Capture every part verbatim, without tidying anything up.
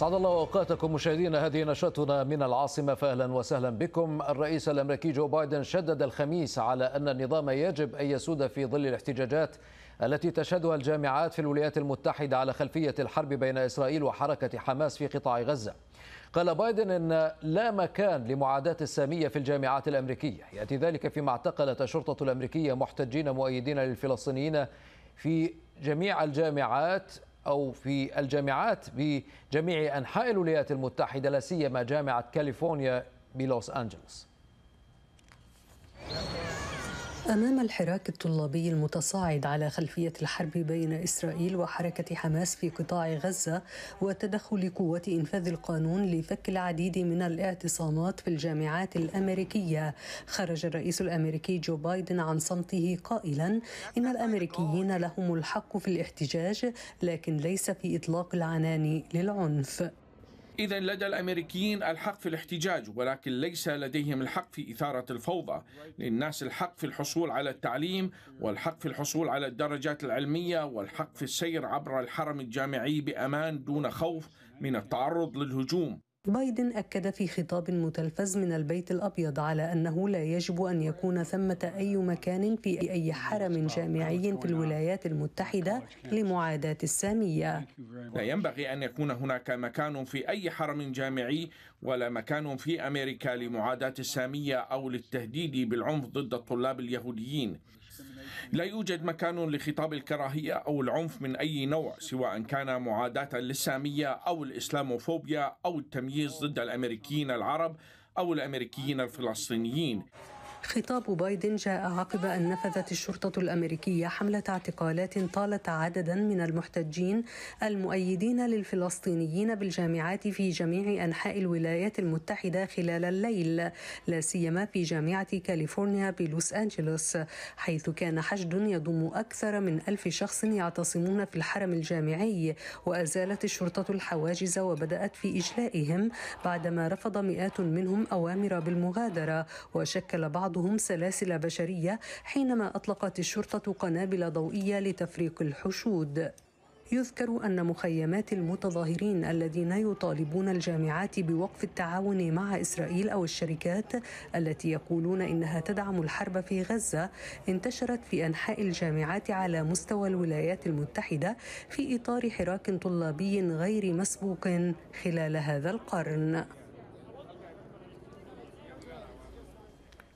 سعد الله اوقاتكم مشاهدينا. هذه نشرتنا من العاصمه، فاهلا وسهلا بكم. الرئيس الامريكي جو بايدن شدد الخميس على ان النظام يجب ان يسود في ظل الاحتجاجات التي تشهدها الجامعات في الولايات المتحده على خلفيه الحرب بين اسرائيل وحركه حماس في قطاع غزه. قال بايدن ان لا مكان لمعاداه الساميه في الجامعات الامريكيه، ياتي ذلك فيما اعتقلت الشرطه الامريكيه محتجين مؤيدين للفلسطينيين في جميع الجامعات أو في الجامعات بجميع أنحاء الولايات المتحدة، لا سيما جامعة كاليفورنيا بلوس أنجلوس. أمام الحراك الطلابي المتصاعد على خلفية الحرب بين إسرائيل وحركة حماس في قطاع غزة وتدخل قوات إنفاذ القانون لفك العديد من الاعتصامات في الجامعات الأمريكية، خرج الرئيس الأمريكي جو بايدن عن صمته قائلا إن الأمريكيين لهم الحق في الاحتجاج، لكن ليس في إطلاق العنان للعنف. إذا لدى الأمريكيين الحق في الاحتجاج، ولكن ليس لديهم الحق في إثارة الفوضى. للناس الحق في الحصول على التعليم، والحق في الحصول على الدرجات العلمية، والحق في السير عبر الحرم الجامعي بأمان دون خوف من التعرض للهجوم. بايدن أكد في خطاب متلفز من البيت الأبيض على أنه لا يجب أن يكون ثمة أي مكان في أي حرم جامعي في الولايات المتحدة لمعاداة السامية. لا ينبغي أن يكون هناك مكان في أي حرم جامعي ولا مكان في أمريكا لمعاداة السامية أو للتهديد بالعنف ضد الطلاب اليهوديين. لا يوجد مكان لخطاب الكراهية أو العنف من أي نوع، سواء كان معاداة للسامية أو الإسلاموفوبيا أو التمييز ضد الأمريكيين العرب أو الأمريكيين الفلسطينيين. خطاب بايدن جاء عقب أن نفذت الشرطة الأمريكية حملة اعتقالات طالت عددا من المحتجين المؤيدين للفلسطينيين بالجامعات في جميع أنحاء الولايات المتحدة خلال الليل، لا سيما في جامعة كاليفورنيا بلوس أنجلوس، حيث كان حشد يضم أكثر من ألف شخص يعتصمون في الحرم الجامعي، وأزالت الشرطة الحواجز وبدأت في إجلائهم بعدما رفض مئات منهم أوامر بالمغادرة، وشكل بعض بعضهم سلاسل بشرية حينما أطلقت الشرطة قنابل ضوئية لتفريق الحشود. يذكر أن مخيمات المتظاهرين الذين يطالبون الجامعات بوقف التعاون مع إسرائيل أو الشركات التي يقولون إنها تدعم الحرب في غزة انتشرت في أنحاء الجامعات على مستوى الولايات المتحدة في إطار حراك طلابي غير مسبوق خلال هذا القرن.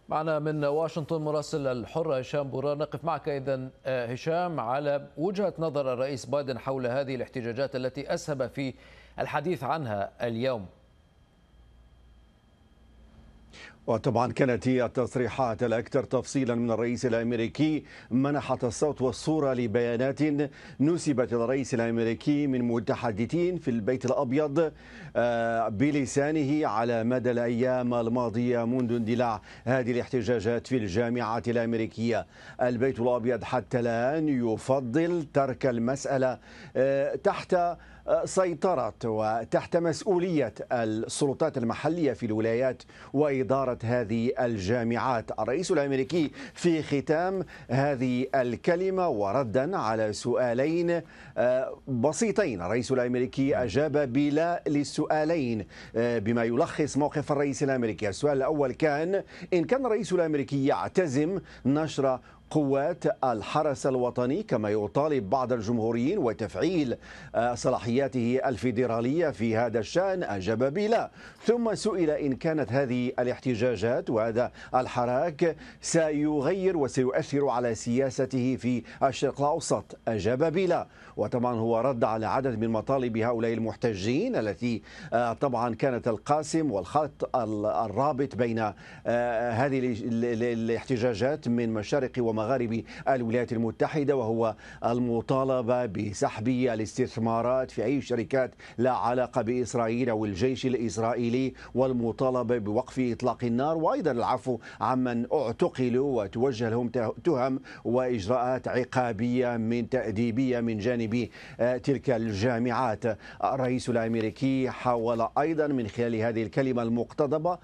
معنا من واشنطن مراسل الحرة هشام بوران. نقف معك إذن هشام على وجهة نظر الرئيس بايدن حول هذه الاحتجاجات التي أسهب في الحديث عنها اليوم. وطبعا كانت هي التصريحات الأكثر تفصيلا من الرئيس الأمريكي، منحت الصوت والصورة لبيانات نسبت الرئيس الأمريكي من متحدثين في البيت الأبيض بلسانه على مدى الأيام الماضية منذ اندلاع هذه الاحتجاجات في الجامعات الأمريكية. البيت الأبيض حتى الآن يفضل ترك المسألة تحت سيطرة وتحت مسؤولية السلطات المحلية في الولايات وإدارة هذه الجامعات. الرئيس الأمريكي في ختام هذه الكلمة وردا على سؤالين بسيطين، الرئيس الأمريكي أجاب بلا للسؤالين بما يلخص موقف الرئيس الأمريكي. السؤال الأول كان إن كان الرئيس الأمريكي يعتزم نشر قوات الحرس الوطني كما يطالب بعض الجمهوريين وتفعيل صلاحياته الفيدرالية في هذا الشأن، أجاب بلا. ثم سئل إن كانت هذه الاحتجاجات وهذا الحراك سيغير وسيؤثر على سياسته في الشرق الأوسط، أجاب بلا. وطبعا هو رد على عدد من مطالب هؤلاء المحتجين التي طبعا كانت القاسم والخط الرابط بين هذه الاحتجاجات من مشارق ومغرب مغارب الولايات المتحدة، وهو المطالبة بسحب الاستثمارات في أي شركات لا علاقة بإسرائيل أو الجيش الإسرائيلي، والمطالبة بوقف إطلاق النار، وأيضا العفو عمن اعتقلوا وتوجه لهم تهم وإجراءات عقابية من تأديبية من جانب تلك الجامعات. الرئيس الأمريكي حاول أيضا من خلال هذه الكلمة المقتضبة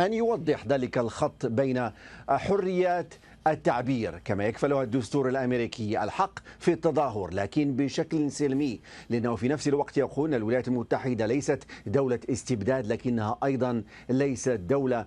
أن يوضح ذلك الخط بين حريات التعبير كما يكفله الدستور الأمريكي الحق في التظاهر، لكن بشكل سلمي، لأنه في نفس الوقت يقول الولايات المتحدة ليست دولة استبداد، لكنها أيضا ليست دولة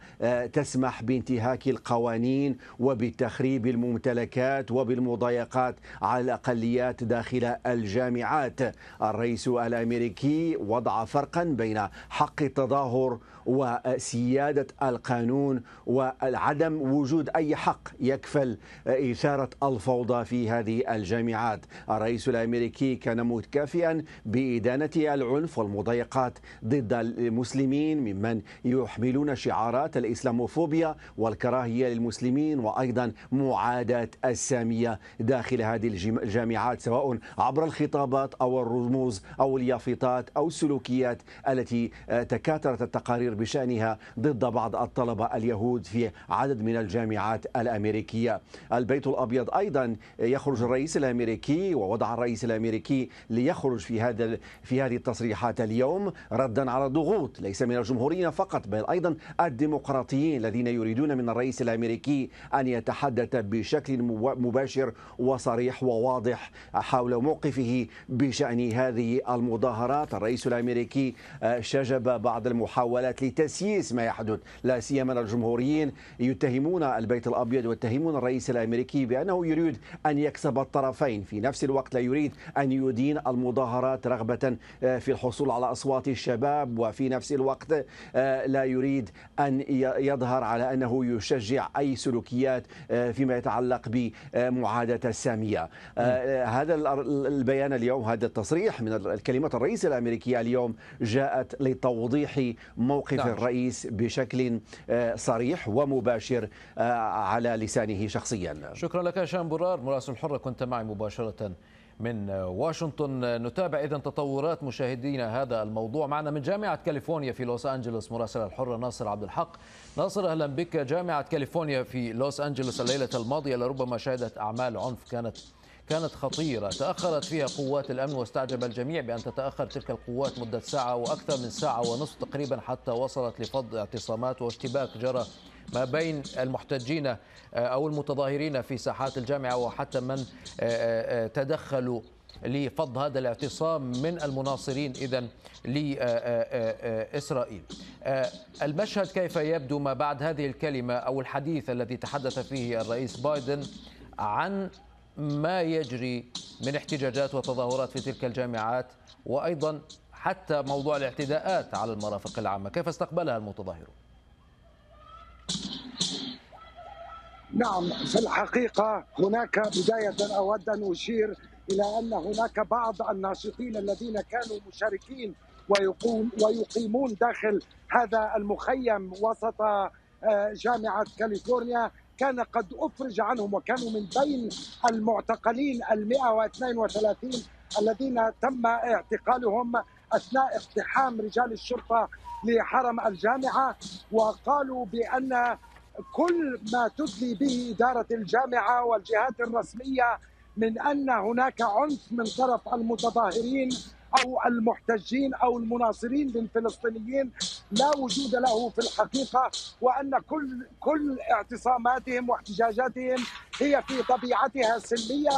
تسمح بانتهاك القوانين وبتخريب الممتلكات وبالمضايقات على الأقليات داخل الجامعات. الرئيس الأمريكي وضع فرقا بين حق التظاهر وسيادة القانون وعدم وجود أي حق يكفل إثارة الفوضى في هذه الجامعات. الرئيس الأمريكي كان متكافئا بإدانة العنف والمضايقات ضد المسلمين ممن يحملون شعارات الإسلاموفوبيا والكراهية للمسلمين، وأيضا معاداة السامية داخل هذه الجامعات سواء عبر الخطابات أو الرموز أو اليافطات أو السلوكيات التي تكاثرت التقارير بشأنها ضد بعض الطلبة اليهود في عدد من الجامعات الأمريكية. البيت الأبيض أيضا يخرج الرئيس الأمريكي، ووضع الرئيس الأمريكي ليخرج في هذا في هذه التصريحات اليوم ردا على ضغوط ليس من الجمهوريين فقط بل أيضا الديمقراطيين الذين يريدون من الرئيس الأمريكي أن يتحدث بشكل مباشر وصريح وواضح حول موقفه بشأن هذه المظاهرات. الرئيس الأمريكي شجب بعض المحاولات لتسييس ما يحدث، لا سيما الجمهوريين يتهمون البيت الأبيض ويتهمون الرئيس الأمريكي بأنه يريد أن يكسب الطرفين، في نفس الوقت لا يريد أن يدين المظاهرات رغبة في الحصول على أصوات الشباب، وفي نفس الوقت لا يريد أن يظهر على أنه يشجع أي سلوكيات فيما يتعلق بمعاداة السامية. هذا البيان اليوم، هذا التصريح من كلمة الرئيس الأمريكي اليوم جاءت لتوضيح موقف نعم. الرئيس بشكل صريح ومباشر على لسانه شخصيا. شكرا لك هشام بوران مراسل الحرة، كنت معي مباشرة من واشنطن. نتابع إذن تطورات مشاهدينا هذا الموضوع. معنا من جامعة كاليفورنيا في لوس أنجلوس مراسل الحرة ناصر عبدالحق. ناصر أهلا بك. جامعة كاليفورنيا في لوس أنجلوس الليلة الماضية لربما شهدت أعمال عنف كانت كانت خطيرة، تأخرت فيها قوات الأمن واستعجب الجميع بأن تتأخر تلك القوات مدة ساعة وأكثر من ساعة ونصف تقريبا حتى وصلت لفض اعتصامات واشتباك جرى ما بين المحتجين أو المتظاهرين في ساحات الجامعة وحتى من تدخلوا لفض هذا الاعتصام من المناصرين إذن لإسرائيل. المشهد كيف يبدو ما بعد هذه الكلمة أو الحديث الذي تحدث فيه الرئيس بايدن عن ما يجري من احتجاجات وتظاهرات في تلك الجامعات وأيضا حتى موضوع الاعتداءات على المرافق العامة، كيف استقبلها المتظاهرون؟ نعم، في الحقيقة هناك بداية أود أن أشير إلى أن هناك بعض الناشطين الذين كانوا مشاركين ويقوم ويقيمون داخل هذا المخيم وسط جامعة كاليفورنيا كان قد أفرج عنهم، وكانوا من بين المعتقلين المئة واثنين وثلاثين الذين تم اعتقالهم أثناء اقتحام رجال الشرطة لحرم الجامعة، وقالوا بأن كل ما تدلي به إدارة الجامعة والجهات الرسمية من أن هناك عنف من طرف المتظاهرين أو المحتجين أو المناصرين للفلسطينيين لا وجود له في الحقيقة، وأن كل كل اعتصاماتهم واحتجاجاتهم هي في طبيعتها سلمية.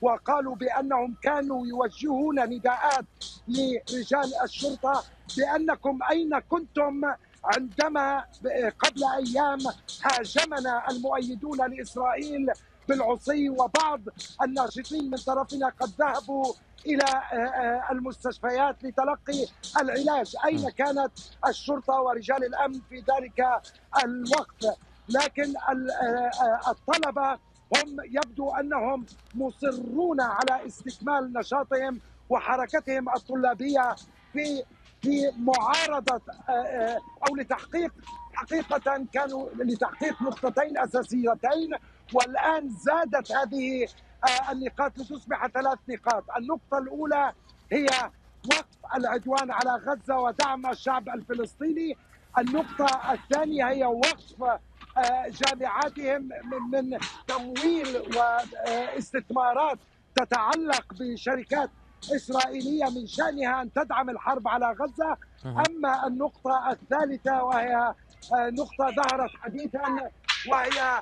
وقالوا بأنهم كانوا يوجهون نداءات لرجال الشرطة بأنكم أين كنتم عندما قبل أيام هاجمنا المؤيدون لإسرائيل بالعصي، وبعض الناشطين من طرفنا قد ذهبوا إلى المستشفيات لتلقي العلاج، أين كانت الشرطة ورجال الأمن في ذلك الوقت؟ لكن الطلبة هم يبدو أنهم مصرون على استكمال نشاطهم وحركتهم الطلابية في في معارضة أو لتحقيق حقيقة كانوا لتحقيق نقطتين أساسيتين، والآن زادت هذه النقاط لتصبح ثلاث نقاط. النقطة الأولى هي وقف العدوان على غزة ودعم الشعب الفلسطيني. النقطة الثانية هي وقف جامعاتهم من تمويل واستثمارات تتعلق بشركات إسرائيلية من شأنها أن تدعم الحرب على غزة. أما النقطة الثالثة وهي نقطة ظهرت حديثا وهي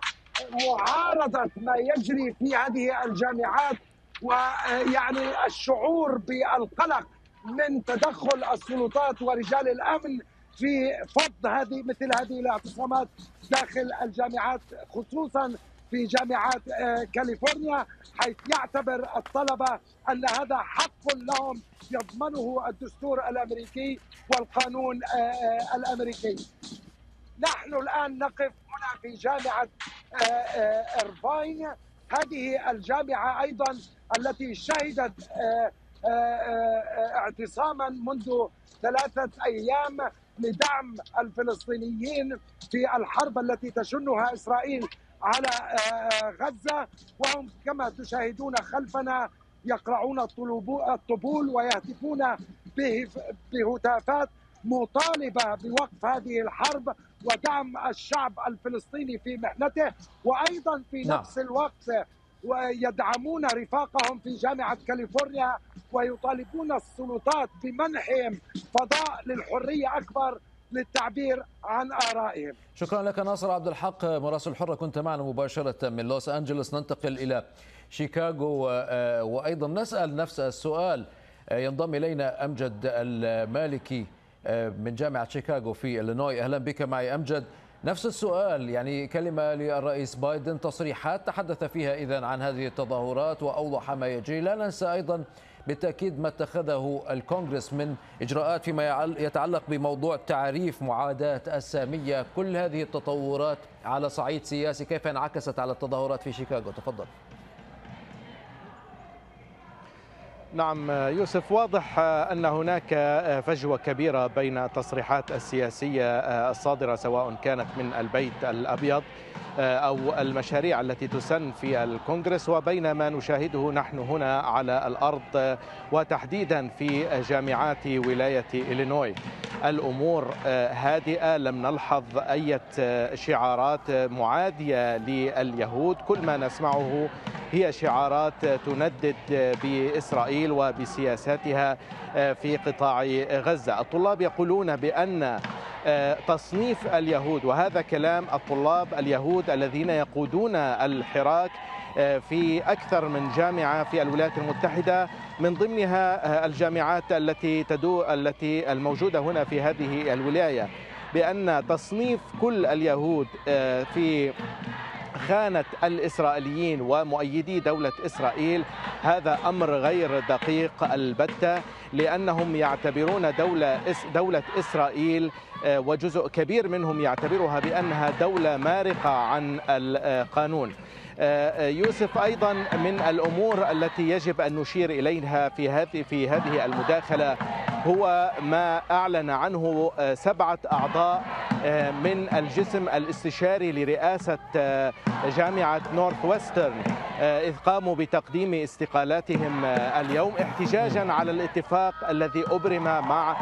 معارضة ما يجري في هذه الجامعات، ويعني الشعور بالقلق من تدخل السلطات ورجال الأمن في فض هذه مثل هذه الاعتصامات داخل الجامعات، خصوصا في جامعات كاليفورنيا، حيث يعتبر الطلبة أن هذا حق لهم يضمنه الدستور الأمريكي والقانون الأمريكي. نحن الآن نقف هنا في جامعة إرفاين، هذه الجامعة أيضا التي شهدت اعتصاما منذ ثلاثة أيام لدعم الفلسطينيين في الحرب التي تشنها إسرائيل على غزة، وهم كما تشاهدون خلفنا يقرعون الطبول ويهتفون بهتافات مطالبة بوقف هذه الحرب ودعم الشعب الفلسطيني في محنته، وأيضا في نفس الوقت ويدعمون رفاقهم في جامعة كاليفورنيا ويطالبون السلطات بمنحهم فضاء للحرية أكبر للتعبير عن آرائهم. شكرا لك ناصر عبد الحق مراسل الحرة، كنت معنا مباشرة من لوس أنجلوس. ننتقل إلى شيكاغو وأيضا نسأل نفس السؤال. ينضم إلينا أمجد المالكي من جامعة شيكاغو في إلينوي. أهلا بك معي أمجد. نفس السؤال، يعني كلمة للرئيس بايدن، تصريحات تحدث فيها إذن عن هذه التظاهرات وأوضح ما يجري. لا ننسى أيضا بالتأكيد ما اتخذه الكونغرس من إجراءات فيما يتعلق بموضوع تعريف معاداة السامية. كل هذه التطورات على صعيد سياسي كيف انعكست على التظاهرات في شيكاغو؟ تفضل. نعم يوسف، واضح أن هناك فجوة كبيرة بين التصريحات السياسية الصادرة سواء كانت من البيت الأبيض أو المشاريع التي تسن في الكونغرس وبين ما نشاهده نحن هنا على الأرض وتحديدا في جامعات ولاية إلينوي. الأمور هادئة، لم نلحظ أي شعارات معادية لليهود، كل ما نسمعه هي شعارات تندد بإسرائيل وبسياساتها في قطاع غزة. الطلاب يقولون بأن تصنيف اليهود، وهذا كلام الطلاب اليهود الذين يقودون الحراك في أكثر من جامعة في الولايات المتحدة، من ضمنها الجامعات التي تدو التي الموجودة هنا في هذه الولاية، بأن تصنيف كل اليهود في خانة الإسرائيليين ومؤيدي دولة إسرائيل هذا أمر غير دقيق البتة، لأنهم يعتبرون دولة دولة إسرائيل وجزء كبير منهم يعتبرها بأنها دولة مارقة عن القانون. يوسف، أيضا من الأمور التي يجب أن نشير إليها في هذه في هذه المداخلة هو ما أعلن عنه سبعة أعضاء من الجسم الاستشاري لرئاسة جامعة نورث وسترن، إذ قاموا بتقديم استقالاتهم اليوم احتجاجا على الاتفاق الذي أبرم مع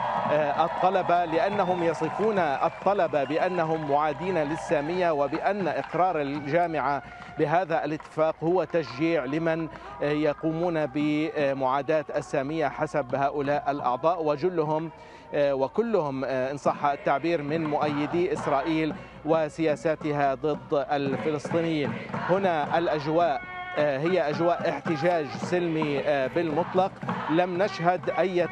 الطلبة، لأنهم يصفون الطلبة بأنهم معادين للسامية وبأن إقرار الجامعة بهذا الاتفاق هو تشجيع لمن يقومون بمعاداة السامية حسب هؤلاء الأعضاء، وجلهم وكلهم إن صح التعبير من مؤيدي إسرائيل وسياساتها ضد الفلسطينيين. هنا الأجواء هي أجواء احتجاج سلمي بالمطلق، لم نشهد أي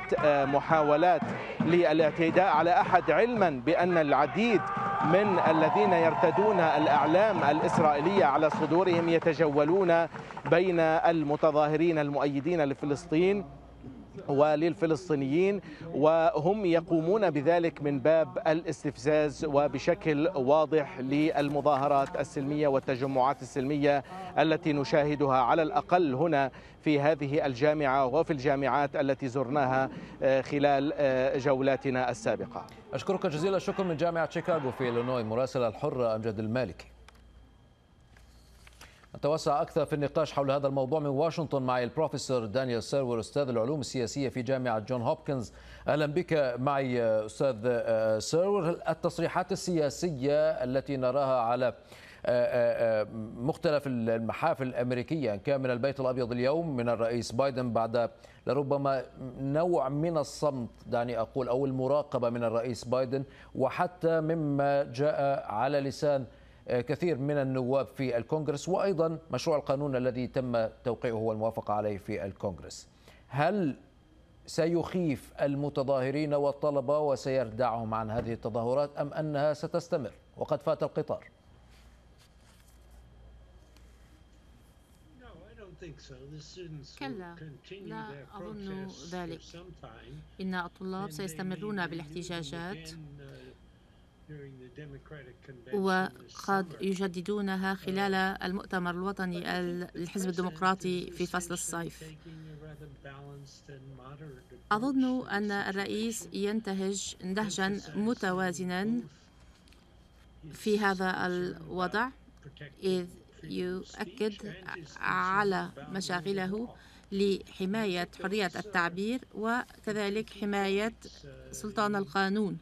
محاولات للاعتداء على أحد، علما بأن العديد من الذين يرتدون الأعلام الإسرائيلية على صدورهم يتجولون بين المتظاهرين المؤيدين لفلسطين وللفلسطينيين، وهم يقومون بذلك من باب الاستفزاز وبشكل واضح للمظاهرات السلمية والتجمعات السلمية التي نشاهدها على الأقل هنا في هذه الجامعة وفي الجامعات التي زرناها خلال جولاتنا السابقة. أشكرك جزيلا الشكر من جامعة شيكاغو في إلينوي مراسل الحرة أمجد المالكي. نتوسع أكثر في النقاش حول هذا الموضوع من واشنطن معي البروفيسور دانيال سيرور أستاذ العلوم السياسية في جامعة جون هوبكنز. أهلا بك معي أستاذ سيرور. التصريحات السياسية التي نراها على مختلف المحافل الأمريكية كان من البيت الأبيض اليوم من الرئيس بايدن بعد لربما نوع من الصمت دعني أقول أو المراقبة من الرئيس بايدن، وحتى مما جاء على لسان كثير من النواب في الكونغرس، وأيضا مشروع القانون الذي تم توقيعه والموافقة عليه في الكونغرس. هل سيخيف المتظاهرين والطلبة وسيردعهم عن هذه التظاهرات أم أنها ستستمر وقد فات القطار؟ كلا، لا أظن ذلك. إن الطلاب سيستمرون بالاحتجاجات وقد يجددونها خلال المؤتمر الوطني للحزب الديمقراطي في فصل الصيف. أظن أن الرئيس ينتهج نهجا متوازنا في هذا الوضع، إذ يؤكد على مشاغله لحماية حرية التعبير وكذلك حماية سلطان القانون.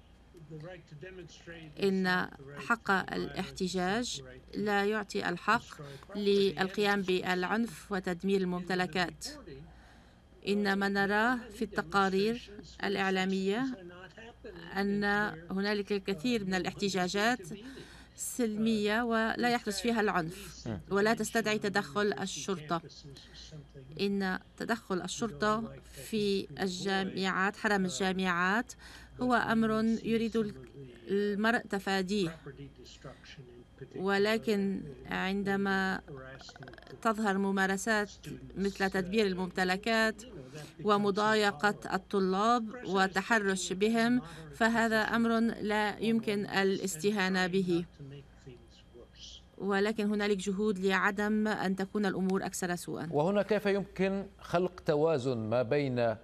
إن حق الاحتجاج لا يعطي الحق للقيام بالعنف وتدمير الممتلكات. إن ما نراه في التقارير الإعلامية أن هنالك الكثير من الاحتجاجات سلمية ولا يحدث فيها العنف ولا تستدعي تدخل الشرطة. إن تدخل الشرطة في الجامعات، حرم الجامعات، هو أمر يريد المرء تفاديه، ولكن عندما تظهر ممارسات مثل تدبير الممتلكات ومضايقة الطلاب وتحرش بهم فهذا أمر لا يمكن الاستهانة به، ولكن هنالك جهود لعدم أن تكون الأمور أكثر سوءا. وهنا كيف يمكن خلق توازن ما بين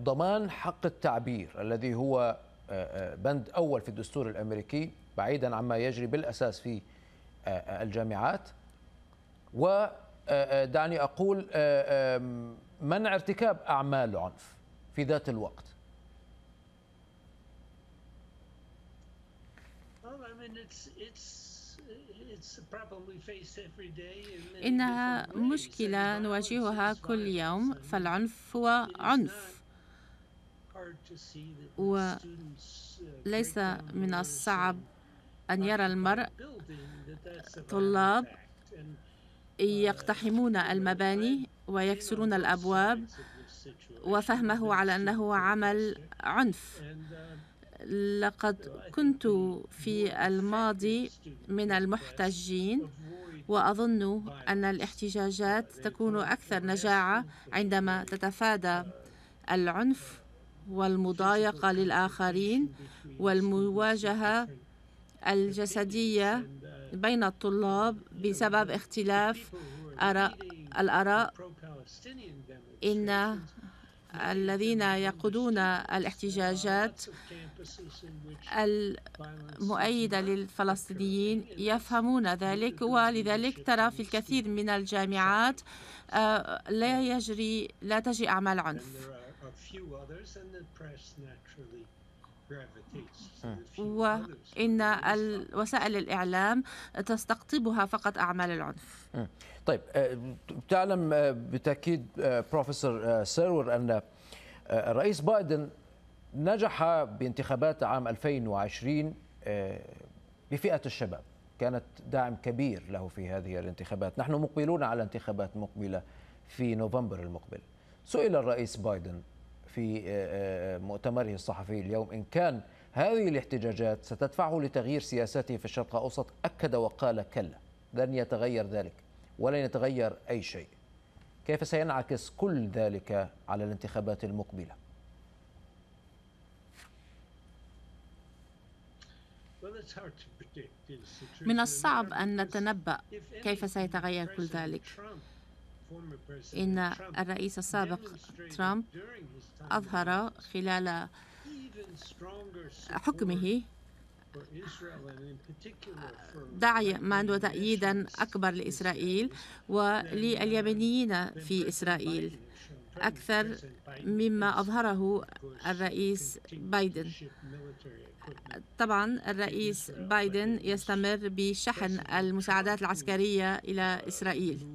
ضمان حق التعبير الذي هو بند أول في الدستور الأمريكي بعيدا عما يجري بالأساس في الجامعات، ودعني أقول منع ارتكاب أعمال عنف في ذات الوقت؟ إنها مشكلة نواجهها كل يوم، فالعنف هو عنف، وليس من الصعب أن يرى المرء طلاب يقتحمون المباني ويكسرون الأبواب وفهمه على أنه عمل عنف. لقد كنت في الماضي من المحتجين، وأظن أن الاحتجاجات تكون أكثر نجاعة عندما تتفادى العنف والمضايقة للآخرين والمواجهة الجسدية بين الطلاب بسبب اختلاف الآراء. إن الذين يقودون الاحتجاجات المؤيدة للفلسطينيين يفهمون ذلك، ولذلك ترى في الكثير من الجامعات لا يجري لا تجري أعمال عنف، وإن وسائل الإعلام تستقطبها فقط أعمال العنف. طيب، تعلم بالتأكيد بروفيسور سيرور أن الرئيس بايدن نجح بانتخابات عام ألفين وعشرين بفئة الشباب، كانت داعم كبير له في هذه الانتخابات. نحن مقبلون على انتخابات مقبلة في نوفمبر المقبل. سئل الرئيس بايدن في مؤتمره الصحفي اليوم إن كان هذه الاحتجاجات ستدفعه لتغيير سياساته في الشرق الأوسط، أكد وقال كلا، لن يتغير ذلك ولن يتغير أي شيء. كيف سينعكس كل ذلك على الانتخابات المقبلة؟ من الصعب أن نتنبأ كيف سيتغير كل ذلك. إن الرئيس السابق ترامب أظهر خلال حكمه دعما وتأييدا أكبر لإسرائيل ولليمنيين في إسرائيل أكثر مما أظهره الرئيس بايدن. طبعا الرئيس بايدن يستمر بشحن المساعدات العسكرية إلى إسرائيل.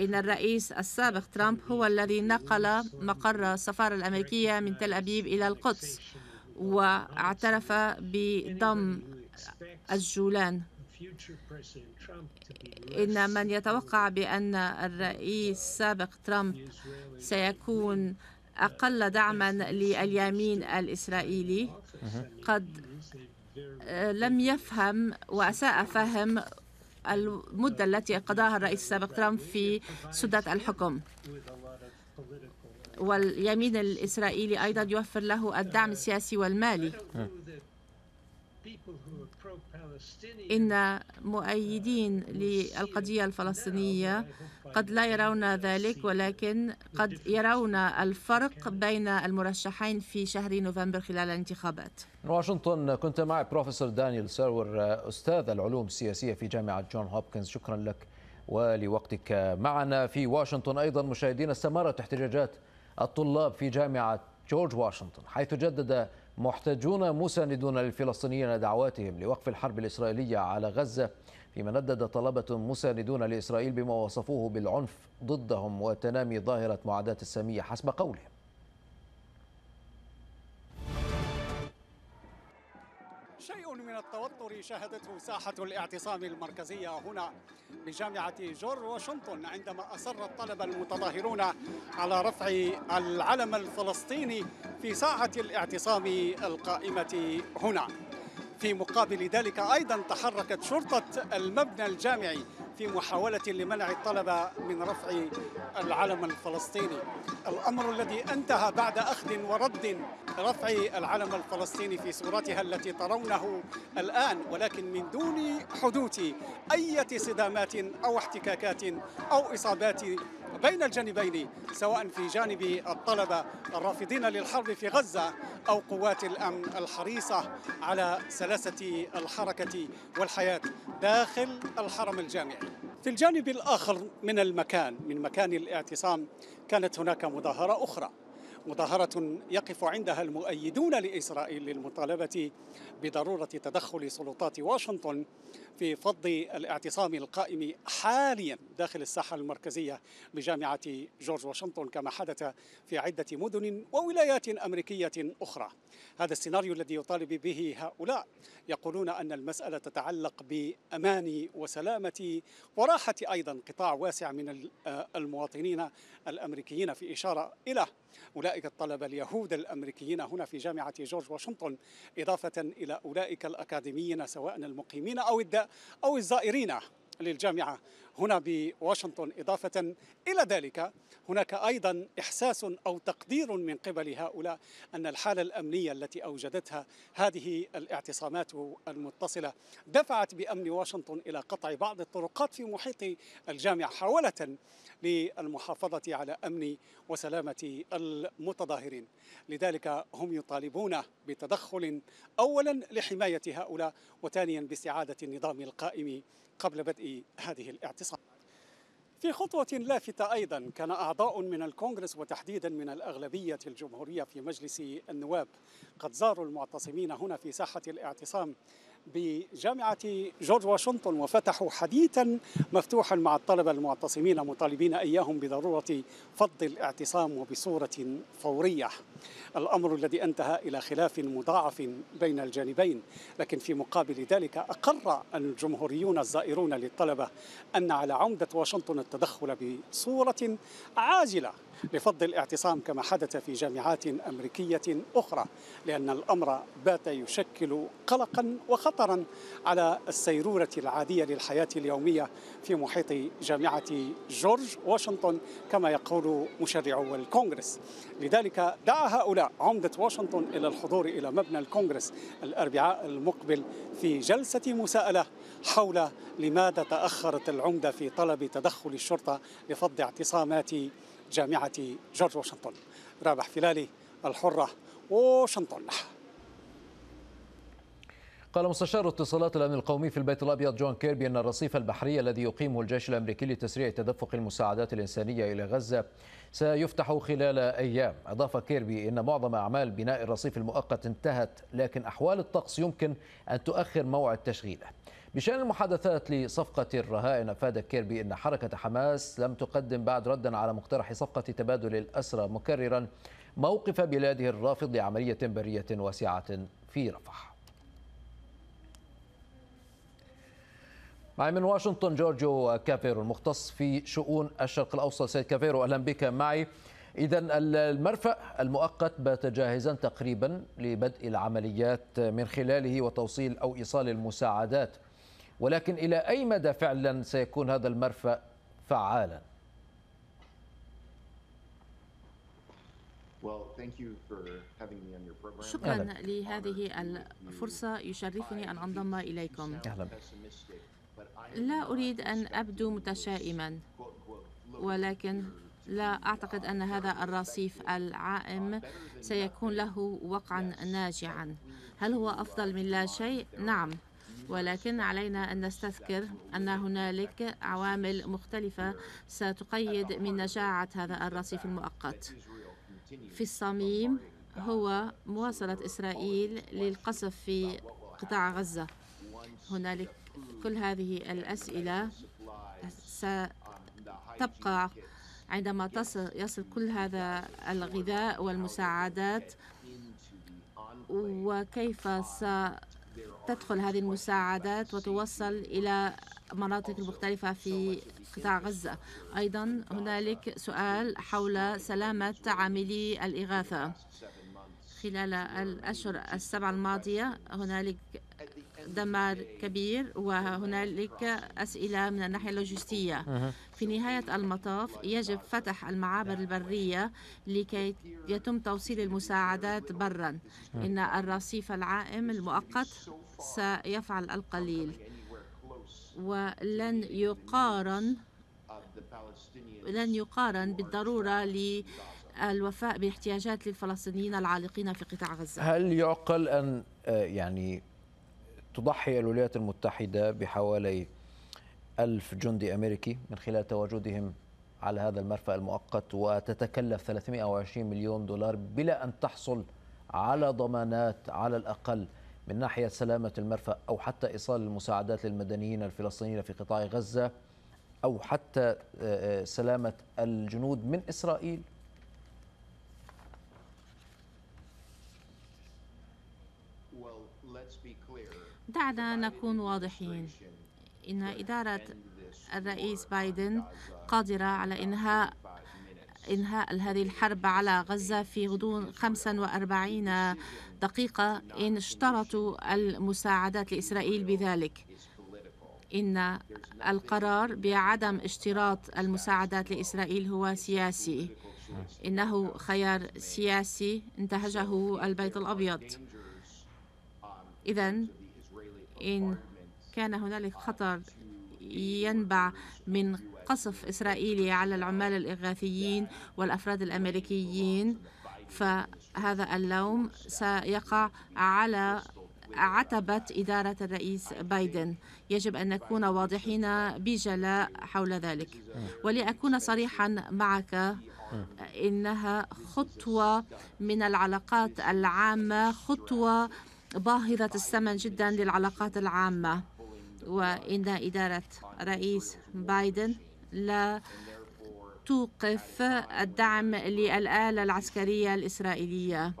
إن الرئيس السابق ترامب هو الذي نقل مقر السفارة الأمريكية من تل أبيب إلى القدس، واعترف بضم الجولان. إن من يتوقع بأن الرئيس السابق ترامب سيكون أقل دعما لليمين الإسرائيلي قد لم يفهم وأساء فهم المدة التي قضاها الرئيس السابق ترامب في سدة الحكم. واليمين الإسرائيلي أيضا يوفر له الدعم السياسي والمالي. إن مؤيدين للقضية الفلسطينية قد لا يرون ذلك، ولكن قد يرون الفرق بين المرشحين في شهر نوفمبر خلال الانتخابات. واشنطن، كنت معي بروفيسور دانيال سيرور، أستاذ العلوم السياسية في جامعة جون هوبكنز. شكرا لك ولوقتك معنا. في واشنطن أيضا مشاهدين، استمرت احتجاجات الطلاب في جامعة جورج واشنطن، حيث جدد محتجون مساندون للفلسطينيين دعواتهم لوقف الحرب الإسرائيلية على غزة، فيما ندد طلبة مساندون لإسرائيل بما وصفوه بالعنف ضدهم وتنامي ظاهرة معاداة السامية حسب قولهم. شيء من التوتر شهدته ساحة الاعتصام المركزية هنا بجامعة جورج واشنطن، عندما أصر الطلبة المتظاهرون على رفع العلم الفلسطيني في ساعة الاعتصام القائمة هنا. في مقابل ذلك أيضا تحركت شرطة المبنى الجامعي في محاولة لمنع الطلبة من رفع العلم الفلسطيني، الأمر الذي انتهى بعد أخذ ورد رفع العلم الفلسطيني في صورتها التي ترونه الآن، ولكن من دون حدوث أي صدامات أو احتكاكات أو إصابات بين الجانبين، سواء في جانب الطلبة الرافضين للحرب في غزة أو قوات الأمن الحريصة على سلاسة الحركة والحياة داخل الحرم الجامعي. في الجانب الآخر من المكان، من مكان الاعتصام، كانت هناك مظاهرة أخرى، مظاهرة يقف عندها المؤيدون لإسرائيل للمطالبة بضرورة تدخل سلطات واشنطن في فض الاعتصام القائم حاليا داخل الساحة المركزية بجامعة جورج واشنطن، كما حدث في عدة مدن وولايات أمريكية أخرى. هذا السيناريو الذي يطالب به هؤلاء، يقولون أن المسألة تتعلق بأمان وسلامة وراحة أيضا قطاع واسع من المواطنين الأمريكيين، في إشارة إلى أولئك الطلبة اليهود الأمريكيين هنا في جامعة جورج واشنطن، إضافة إلى أولئك الأكاديميين سواء المقيمين أو أو الزائرين للجامعة هنا بواشنطن. إضافة إلى ذلك هناك أيضا إحساس أو تقدير من قبل هؤلاء أن الحالة الأمنية التي أوجدتها هذه الاعتصامات المتصلة دفعت بأمن واشنطن إلى قطع بعض الطرقات في محيط الجامعة حاولة للمحافظة على أمن وسلامة المتظاهرين. لذلك هم يطالبون بتدخل أولا لحماية هؤلاء، وثانيا باستعادة النظام القائم قبل بدء هذه الاعتصام. في خطوة لافتة أيضا، كان أعضاء من الكونغرس وتحديدا من الأغلبية الجمهورية في مجلس النواب قد زاروا المعتصمين هنا في ساحة الاعتصام بجامعة جورج واشنطن، وفتحوا حديثا مفتوحا مع الطلبة المعتصمين مطالبين إياهم بضرورة فض الاعتصام وبصورة فورية، الأمر الذي انتهى إلى خلاف مضاعف بين الجانبين. لكن في مقابل ذلك أقر الجمهوريون الزائرون للطلبة أن على عمدة واشنطن التدخل بصورة عاجلة لفض الاعتصام كما حدث في جامعات أمريكية أخرى، لأن الأمر بات يشكل قلقا وخطرا على السيرورة العادية للحياة اليومية في محيط جامعة جورج واشنطن كما يقول مشرعو الكونغرس. لذلك دعا هؤلاء عمدة واشنطن إلى الحضور إلى مبنى الكونغرس الأربعاء المقبل في جلسة مساءلة حول لماذا تأخرت العمدة في طلب تدخل الشرطة لفض اعتصامات جامعة جورج واشنطن. رابح فلالي، الحرة، واشنطن. قال مستشار اتصالات الأمن القومي في البيت الأبيض جون كيربي أن الرصيف البحري الذي يقيمه الجيش الأمريكي لتسريع تدفق المساعدات الإنسانية إلى غزة سيفتح خلال أيام. أضاف كيربي أن معظم أعمال بناء الرصيف المؤقت انتهت، لكن أحوال الطقس يمكن أن تؤخر موعد تشغيله. بشأن المحادثات لصفقة الرهائن، أفاد كيربي أن حركة حماس لم تقدم بعد ردا على مقترح صفقة تبادل الأسرى، مكررا موقف بلاده الرافض لعملية برية واسعة في رفح. معي من واشنطن جورجيو كافييرو المختص في شؤون الشرق الأوسط. سيد كافييرو أهلا بك معي. إذا المرفأ المؤقت بات جاهزا تقريبا لبدء العمليات من خلاله وتوصيل أو إيصال المساعدات، ولكن إلى أي مدى فعلا سيكون هذا المرفأ فعالا؟ شكرا لهذه الفرصة، يشرفني أن أنضم إليكم. لا أريد أن أبدو متشائما، ولكن لا أعتقد أن هذا الرصيف العائم سيكون له وقعا ناجعا. هل هو أفضل من لا شيء؟ نعم، ولكن علينا أن نستذكر أن هنالك عوامل مختلفة ستقيد من نجاعة هذا الرصيف المؤقت. في الصميم هو مواصلة إسرائيل للقصف في قطاع غزة. هنالك كل هذه الأسئلة ستبقى عندما تصل يصل كل هذا الغذاء والمساعدات، وكيف ستدخل هذه المساعدات وتوصل إلى مناطق مختلفة في قطاع غزة. أيضا هنالك سؤال حول سلامة عاملي الإغاثة. خلال الأشهر السبعة الماضية هنالك دمار كبير، وهنالك أسئلة من الناحية اللوجستية. في نهاية المطاف يجب فتح المعابر البرية لكي يتم توصيل المساعدات برا. إن الرصيف العائم المؤقت سيفعل القليل ولن يقارن لن يقارن بالضرورة للوفاء باحتياجات للفلسطينيين العالقين في قطاع غزة. هل يعقل أن يعني تضحي الولايات المتحدة بحوالي ألف جندي أمريكي من خلال تواجدهم على هذا المرفأ المؤقت، وتتكلف ثلاثمئة وعشرين مليون دولار بلا أن تحصل على ضمانات على الأقل من ناحية سلامة المرفأ أو حتى إيصال المساعدات للمدنيين الفلسطينيين في قطاع غزة أو حتى سلامة الجنود من إسرائيل؟ دعنا نكون واضحين. إن إدارة الرئيس بايدن قادرة على إنهاء إنهاء هذه الحرب على غزة في غضون خمس وأربعين دقيقة إن اشترطوا المساعدات لإسرائيل بذلك. إن القرار بعدم اشتراط المساعدات لإسرائيل هو سياسي. إنه خيار سياسي انتهجه البيت الأبيض. إذن إن كان هنالك خطر ينبع من قصف إسرائيلي على العمال الإغاثيين والأفراد الأمريكيين، فهذا اللوم سيقع على عتبة إدارة الرئيس بايدن. يجب أن نكون واضحين بجلاء حول ذلك. ولأكون صريحا معك، إنها خطوة من العلاقات العامة، خطوة باهظة الثمن جدا للعلاقات العامة، وإن إدارة رئيس بايدن لا توقف الدعم للآلة العسكرية الإسرائيلية،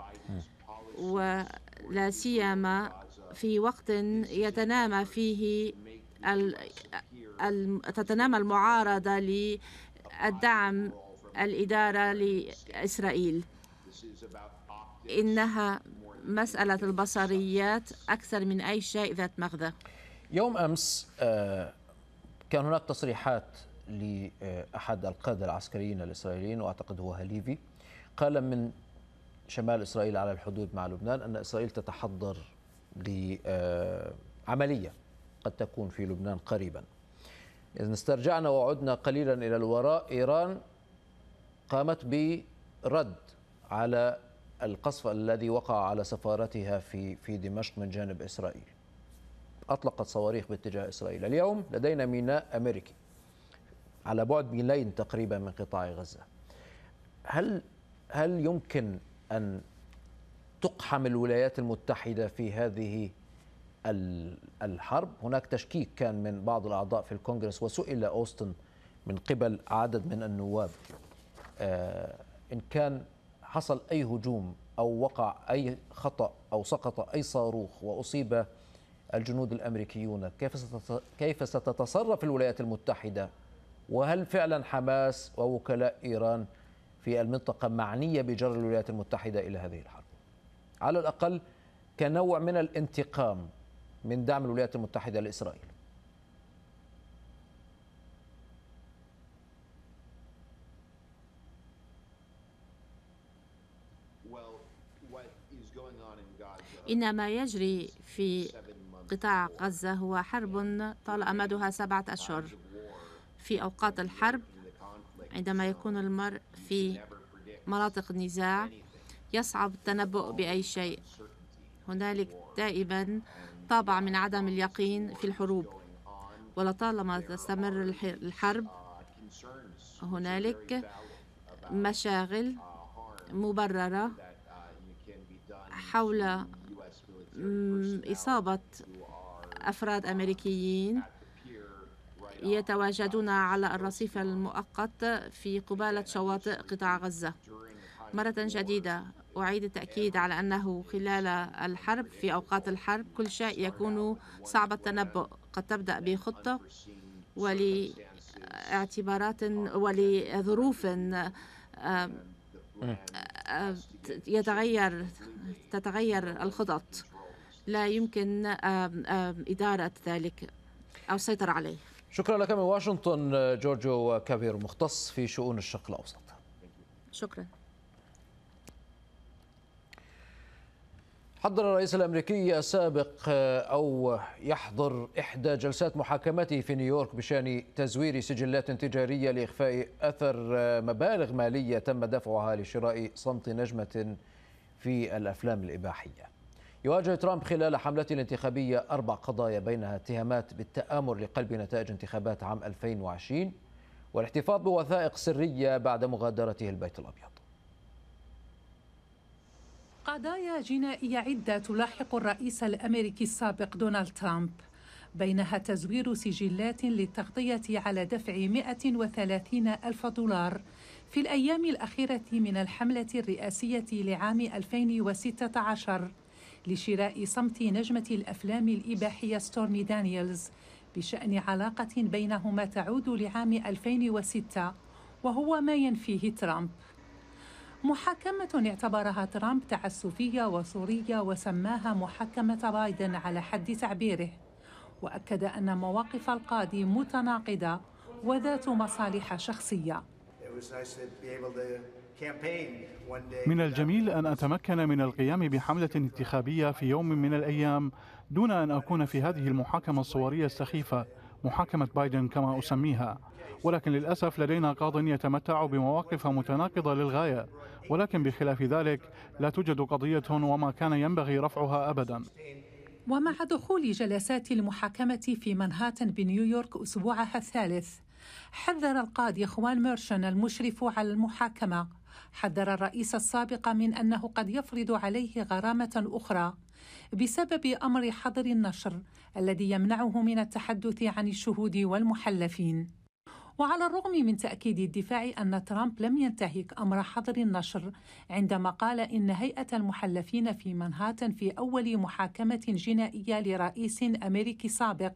ولا سيما في وقت يتنامى فيه ال... ال... تتنامى المعارضة للدعم الإدارة لإسرائيل. إنها مسألة البصريات أكثر من أي شيء ذات مغزى. يوم أمس كان هناك تصريحات لأحد القادة العسكريين الإسرائيليين، وأعتقد هو هليفي، قال من شمال إسرائيل على الحدود مع لبنان أن إسرائيل تتحضر لعملية قد تكون في لبنان قريبا. إذا استرجعنا وعدنا قليلا إلى الوراء، إيران قامت برد على القصف الذي وقع على سفارتها في في دمشق من جانب إسرائيل. أطلقت صواريخ باتجاه إسرائيل. اليوم لدينا ميناء أمريكي على بعد ميلين تقريبا من قطاع غزة. هل هل يمكن أن تقحم الولايات المتحدة في هذه الحرب؟ هناك تشكيك كان من بعض الأعضاء في الكونغرس، وسئل أوستن من قبل عدد من النواب إن كان حصل أي هجوم أو وقع أي خطأ أو سقط أي صاروخ وأصيب الجنود الأمريكيون؟ كيف ستتصرف الولايات المتحدة؟ وهل فعلا حماس ووكلاء إيران في المنطقة معنية بجر الولايات المتحدة إلى هذه الحرب، على الأقل كنوع من الانتقام من دعم الولايات المتحدة لإسرائيل؟ إن ما يجري في قطاع غزة هو حرب طال أمدها سبعة أشهر. في أوقات الحرب عندما يكون المرء في مناطق النزاع يصعب التنبؤ بأي شيء. هنالك دائما طابع من عدم اليقين في الحروب، ولطالما تستمر الحرب هنالك مشاغل مبررة حول إصابة أفراد أمريكيين يتواجدون على الرصيف المؤقت في قبالة شواطئ قطاع غزة. مرة جديدة أعيد التأكيد على أنه خلال الحرب في أوقات الحرب كل شيء يكون صعب التنبؤ. قد تبدأ بخطة ولاعتبارات ولظروف يتغير تتغير الخطط، لا يمكن إدارة ذلك أو السيطرة عليه. شكرا لك من واشنطن جورجيو كافييرو، مختص في شؤون الشرق الأوسط. شكرا. حضر الرئيس الأمريكي السابق أو يحضر إحدى جلسات محاكمته في نيويورك بشأن تزوير سجلات تجارية لإخفاء أثر مبالغ مالية تم دفعها لشراء صمت نجمة في الأفلام الإباحية. يواجه ترامب خلال حملته الانتخابية أربع قضايا، بينها اتهامات بالتآمر لقلب نتائج انتخابات عام ألفين وعشرين والاحتفاظ بوثائق سرية بعد مغادرته البيت الأبيض. قضايا جنائية عدة تلاحق الرئيس الأمريكي السابق دونالد ترامب، بينها تزوير سجلات للتغطية على دفع مئة وثلاثين ألف دولار في الأيام الأخيرة من الحملة الرئاسية لعام ألفين وستة عشر لشراء صمت نجمة الأفلام الإباحية ستورمي دانيلز بشأن علاقة بينهما تعود لعام ألفين وستة، وهو ما ينفيه ترامب. محاكمة اعتبرها ترامب تعسفية وصورية وسماها محاكمة بايدن على حد تعبيره، وأكد أن مواقف القاضي متناقضة وذات مصالح شخصية. من الجميل أن أتمكن من القيام بحملة انتخابية في يوم من الأيام دون أن أكون في هذه المحاكمة الصورية السخيفة، محاكمة بايدن كما أسميها، ولكن للأسف لدينا قاضٍ يتمتع بمواقف متناقضة للغاية، ولكن بخلاف ذلك لا توجد قضية وما كان ينبغي رفعها أبدا. ومع دخول جلسات المحاكمة في منهاتن بنيويورك أسبوعها الثالث، حذر القاضي خوان ميرشان المشرف على المحاكمة، حذر الرئيس السابق من أنه قد يفرض عليه غرامة أخرى بسبب أمر حظر النشر الذي يمنعه من التحدث عن الشهود والمحلفين. وعلى الرغم من تأكيد الدفاع أن ترامب لم ينتهك أمر حظر النشر عندما قال إن هيئة المحلفين في منهاتن في أول محاكمة جنائية لرئيس أمريكي سابق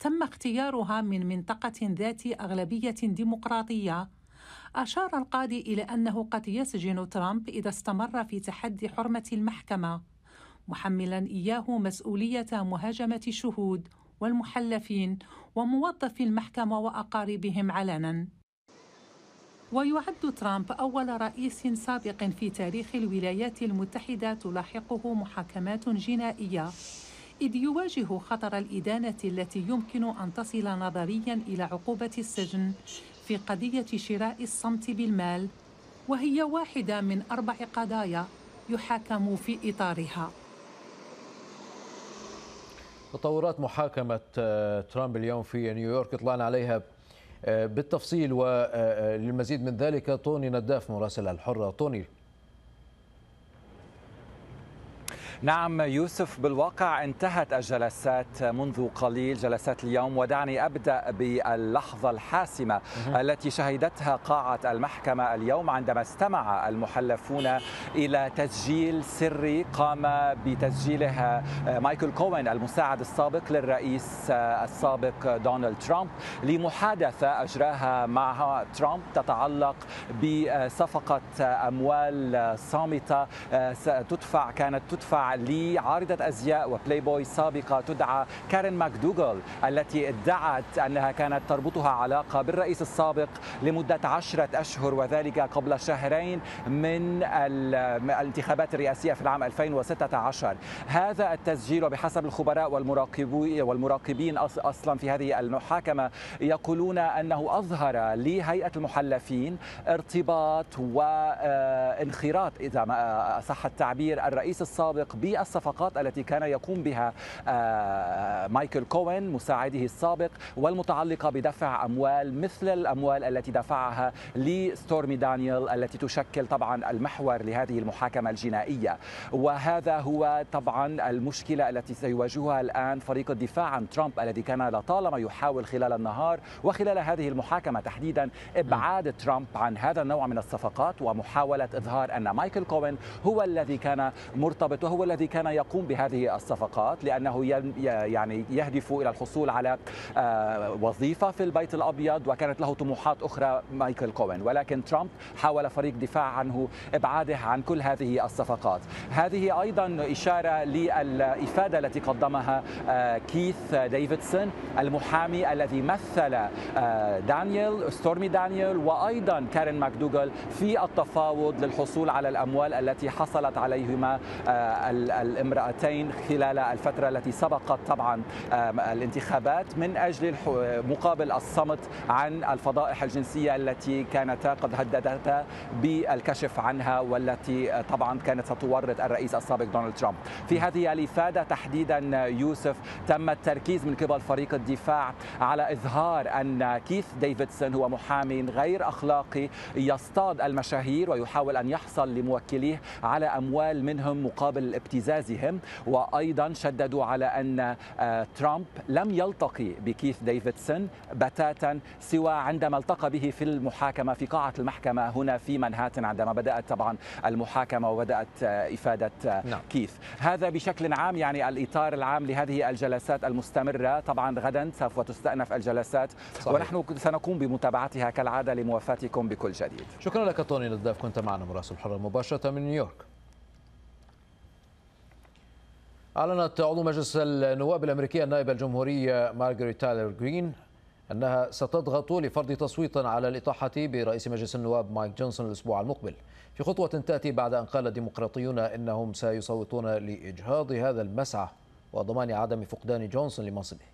تم اختيارها من منطقة ذات أغلبية ديمقراطية، أشار القاضي إلى أنه قد يسجن ترامب إذا استمر في تحدي حرمة المحكمة، محملا إياه مسؤولية مهاجمة الشهود والمحلفين وموظفي المحكمة وأقاربهم علنا. ويعد ترامب أول رئيس سابق في تاريخ الولايات المتحدة تلاحقه محاكمات جنائية، إذ يواجه خطر الإدانة التي يمكن أن تصل نظريا إلى عقوبة السجن في قضية شراء الصمت بالمال، وهي واحدة من أربع قضايا يحاكم في إطارها. تطورات محاكمة ترامب اليوم في نيويورك اطلعنا عليها بالتفصيل، وللمزيد من ذلك طوني نداف مراسل الحرة. طوني، نعم يوسف، بالواقع انتهت الجلسات منذ قليل، جلسات اليوم، ودعني أبدأ باللحظة الحاسمة التي شهدتها قاعة المحكمة اليوم عندما استمع المحلفون إلى تسجيل سري قام بتسجيله مايكل كوهن المساعد السابق للرئيس السابق دونالد ترامب لمحادثة أجراها مع ترامب تتعلق بصفقة أموال صامتة تدفع كانت تدفع لعارضة أزياء وبلاي بوي سابقة تدعى كارين ماكدوغل التي ادعت أنها كانت تربطها علاقة بالرئيس السابق لمدة عشرة أشهر وذلك قبل شهرين من الانتخابات الرئاسية في العام ألفين وستة عشر. هذا التسجيل وبحسب الخبراء والمراقبين أصلا في هذه المحاكمة يقولون أنه أظهر لهيئة المحلفين ارتباط وانخراط إذا ما صح التعبير الرئيس السابق بالصفقات التي كان يقوم بها مايكل كوهن مساعده السابق والمتعلقة بدفع أموال مثل الأموال التي دفعها لستورمي دانيل التي تشكل طبعا المحور لهذه المحاكمة الجنائية. وهذا هو طبعا المشكلة التي سيواجهها الآن فريق الدفاع عن ترامب الذي كان لطالما يحاول خلال النهار وخلال هذه المحاكمة تحديدا إبعاد ترامب عن هذا النوع من الصفقات ومحاولة إظهار أن مايكل كوهن هو الذي كان مرتبط وهو الذي كان يقوم بهذه الصفقات لأنه يعني يهدف إلى الحصول على وظيفة في البيت الأبيض وكانت له طموحات أخرى مايكل كوهن، ولكن ترامب حاول فريق دفاع عنه إبعاده عن كل هذه الصفقات. هذه أيضا إشارة للإفادة التي قدمها كيث ديفيدسون المحامي الذي مثل دانيال ستورمي دانيال وأيضا كارين ماكدوغل في التفاوض للحصول على الأموال التي حصلت عليهما الامرأتين خلال الفترة التي سبقت طبعا الانتخابات من أجل مقابل الصمت عن الفضائح الجنسية التي كانتا قد هددتا بالكشف عنها والتي طبعا كانت ستورط الرئيس السابق دونالد ترامب. في هذه الإفادة تحديدا يوسف تم التركيز من قبل فريق الدفاع على إظهار أن كيث ديفيدسون هو محامي غير أخلاقي يصطاد المشاهير ويحاول أن يحصل لموكليه على أموال منهم مقابل ابتزازهم، وأيضا شددوا على أن ترامب لم يلتقي بكيث ديفيدسون بتاتا سوى عندما التقى به في المحاكمة في قاعة المحكمة هنا في منهاتن عندما بدأت طبعا المحاكمة وبدأت إفادة نعم. كيث. هذا بشكل عام يعني الإطار العام لهذه الجلسات المستمرة. طبعا غدا سوف تستأنف الجلسات صحيح. ونحن سنقوم بمتابعتها كالعادة لموافاتكم بكل جديد. شكرا لك طوني للضيف، كنت معنا مراسل الحرة مباشرة من نيويورك. أعلنت عضو مجلس النواب الأمريكية النائبة الجمهورية مارغريت تايلور غرين أنها ستضغط لفرض تصويت على الإطاحة برئيس مجلس النواب مايك جونسون الأسبوع المقبل في خطوة تأتي بعد أن قال الديمقراطيون أنهم سيصوتون لإجهاض هذا المسعى وضمان عدم فقدان جونسون لمنصبه.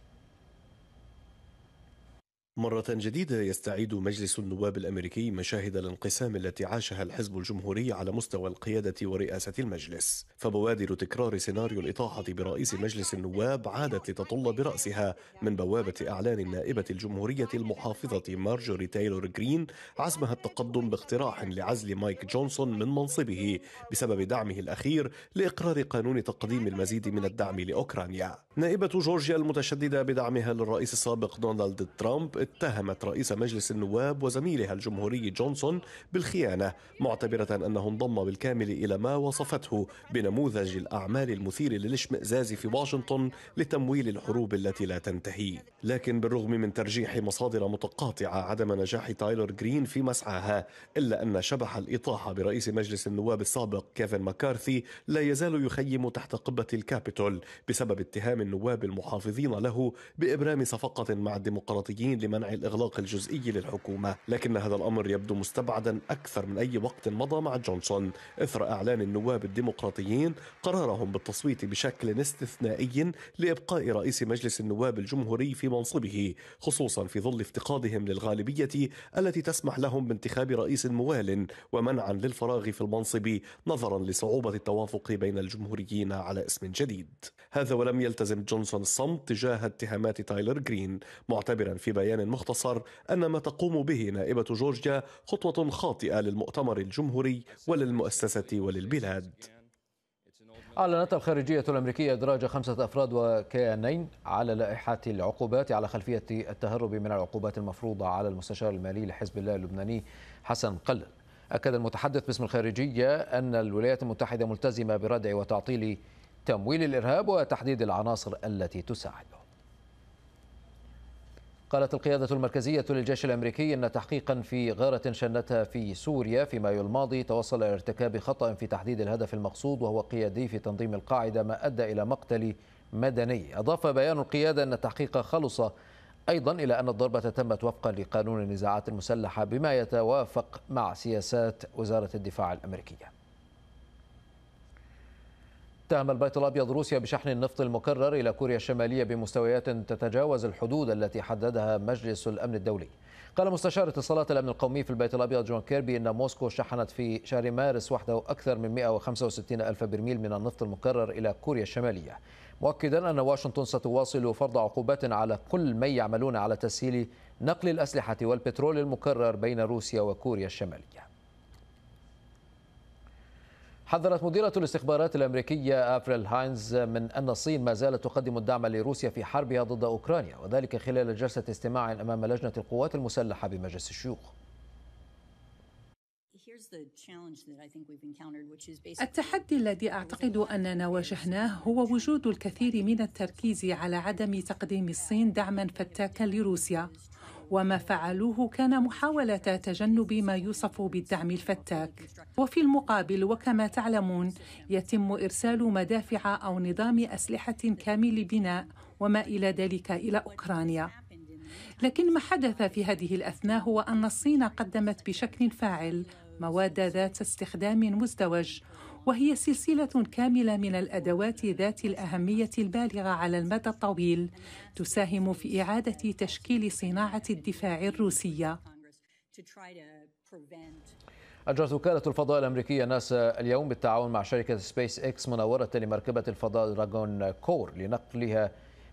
مرة جديدة يستعيد مجلس النواب الأمريكي مشاهد الانقسام التي عاشها الحزب الجمهوري على مستوى القيادة ورئاسة المجلس، فبوادر تكرار سيناريو الإطاحة برئيس مجلس النواب عادت لتطل برأسها من بوابة أعلان النائبة الجمهورية المحافظة مارغريت تايلور غرين عزمها التقدم باقتراح لعزل مايك جونسون من منصبه بسبب دعمه الأخير لإقرار قانون تقديم المزيد من الدعم لأوكرانيا. نائبة جورجيا المتشددة بدعمها للرئيس السابق دونالد ترامب اتهمت رئيس مجلس النواب وزميلها الجمهوري جونسون بالخيانة، معتبرة أنه انضم بالكامل إلى ما وصفته بنموذج الأعمال المثير للاشمئزاز في واشنطن لتمويل الحروب التي لا تنتهي. لكن بالرغم من ترجيح مصادر متقاطعة عدم نجاح تايلور غرين في مسعاها، إلا أن شبح الإطاحة برئيس مجلس النواب السابق كيفن ماكارثي لا يزال يخيم تحت قبة الكابيتول بسبب اتهام النواب المحافظين له بإبرام صفقة مع الديمقراطيين لما منع الإغلاق الجزئي للحكومة، لكن هذا الأمر يبدو مستبعدا أكثر من أي وقت مضى مع جونسون إثر أعلان النواب الديمقراطيين قرارهم بالتصويت بشكل استثنائي لإبقاء رئيس مجلس النواب الجمهوري في منصبه، خصوصا في ظل افتقادهم للغالبية التي تسمح لهم بانتخاب رئيس موال ومنعا للفراغ في المنصب نظرا لصعوبة التوافق بين الجمهوريين على اسم جديد. هذا ولم يلتزم جونسون الصمت تجاه اتهامات تايلور غرين، معتبرا في بيان مختصر أن ما تقوم به نائبة جورجيا خطوة خاطئة للمؤتمر الجمهوري وللمؤسسة وللبلاد. أعلنت الخارجية الأمريكية إدراج خمسة أفراد وكيانين على لائحة العقوبات على خلفية التهرب من العقوبات المفروضة على المستشار المالي لحزب الله اللبناني حسن قلل. أكد المتحدث باسم الخارجية أن الولايات المتحدة ملتزمة بردع وتعطيل تمويل الإرهاب وتحديد العناصر التي تساعده. قالت القيادة المركزية للجيش الأمريكي أن تحقيقا في غارة شنتها في سوريا في مايو الماضي توصل إلى ارتكاب خطأ في تحديد الهدف المقصود وهو قيادي في تنظيم القاعدة ما أدى إلى مقتل مدني. أضاف بيان القيادة أن التحقيق خلص أيضا إلى أن الضربة تمت وفقا لقانون النزاعات المسلحة بما يتوافق مع سياسات وزارة الدفاع الأمريكية. اتهم البيت الأبيض روسيا بشحن النفط المكرر إلى كوريا الشمالية بمستويات تتجاوز الحدود التي حددها مجلس الأمن الدولي. قال مستشار اتصالات الأمن القومي في البيت الأبيض جون كيربي إن موسكو شحنت في شهر مارس وحده أكثر من مئة وخمسة وستين ألف برميل من النفط المكرر إلى كوريا الشمالية، مؤكدا أن واشنطن ستواصل فرض عقوبات على كل من يعملون على تسهيل نقل الأسلحة والبترول المكرر بين روسيا وكوريا الشمالية. حذرت مديرة الاستخبارات الأمريكية أبريل هاينز من أن الصين ما زالت تقدم الدعم لروسيا في حربها ضد أوكرانيا، وذلك خلال جلسة استماع أمام لجنة القوات المسلحة بمجلس الشيوخ. التحدي الذي أعتقد أننا واجهناه هو وجود الكثير من التركيز على عدم تقديم الصين دعما فتاكا لروسيا، وما فعلوه كان محاولة تجنب ما يوصف بالدعم الفتاك. وفي المقابل وكما تعلمون يتم إرسال مدافع أو نظام أسلحة كامل البناء وما إلى ذلك إلى أوكرانيا. لكن ما حدث في هذه الأثناء هو أن الصين قدمت بشكل فاعل مواد ذات استخدام مزدوج، وهي سلسلة كاملة من الأدوات ذات الأهمية البالغة على المدى الطويل تساهم في إعادة تشكيل صناعة الدفاع الروسية. أجرت وكالة الفضاء الأمريكية ناسا اليوم بالتعاون مع شركة سبيس إكس مناورة لمركبة الفضاء دراجون كور لنقلها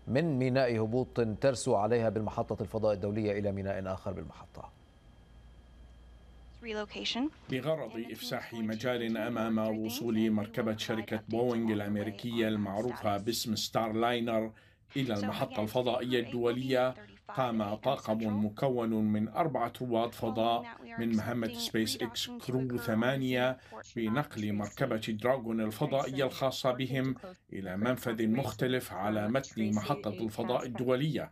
من ميناء هبوط ترسو عليها بالمحطة الفضاء الدولية إلى ميناء آخر بالمحطة، بغرض إفساح مجال أمام وصول مركبة شركة بوينغ الأمريكية المعروفة باسم ستار لاينر إلى المحطة الفضائية الدولية. قام طاقم مكون من أربعة رواد فضاء من مهمة سبيس إكس كرو ثمانية بنقل مركبة دراجون الفضائية الخاصة بهم إلى منفذ مختلف على متن محطة الفضاء الدولية.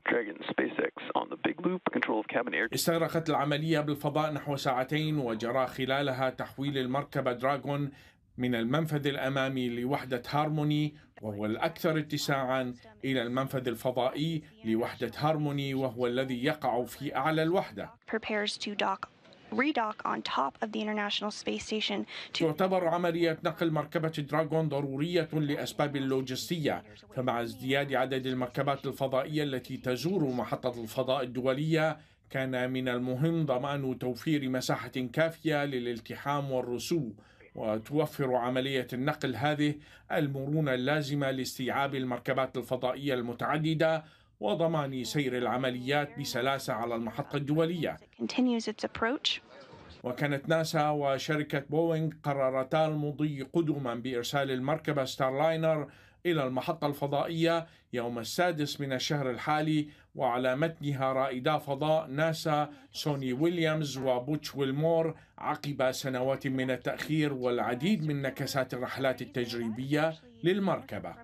استغرقت العملية بالفضاء نحو ساعتين، وجرى خلالها تحويل المركبة دراجون من المنفذ الأمامي لوحدة هارموني وهو الأكثر اتساعا إلى المنفذ الفضائي لوحدة هارموني وهو الذي يقع في أعلى الوحدة. تعتبر عملية نقل مركبة دراجون ضرورية لأسباب اللوجستية، فمع ازدياد عدد المركبات الفضائية التي تزور محطة الفضاء الدولية كان من المهم ضمان توفير مساحة كافية للالتحام والرسو، وتوفر عملية النقل هذه المرونة اللازمة لاستيعاب المركبات الفضائية المتعددة وضمان سير العمليات بسلاسة على المحطة الدولية. وكانت ناسا وشركة بوينغ قررتا المضي قدما بإرسال المركبة ستار لاينر إلى المحطة الفضائية يوم السادس من الشهر الحالي، وعلى متنها رائدا فضاء ناسا سوني ويليامز وبوتش ويلمور عقب سنوات من التأخير والعديد من نكسات الرحلات التجريبية للمركبة.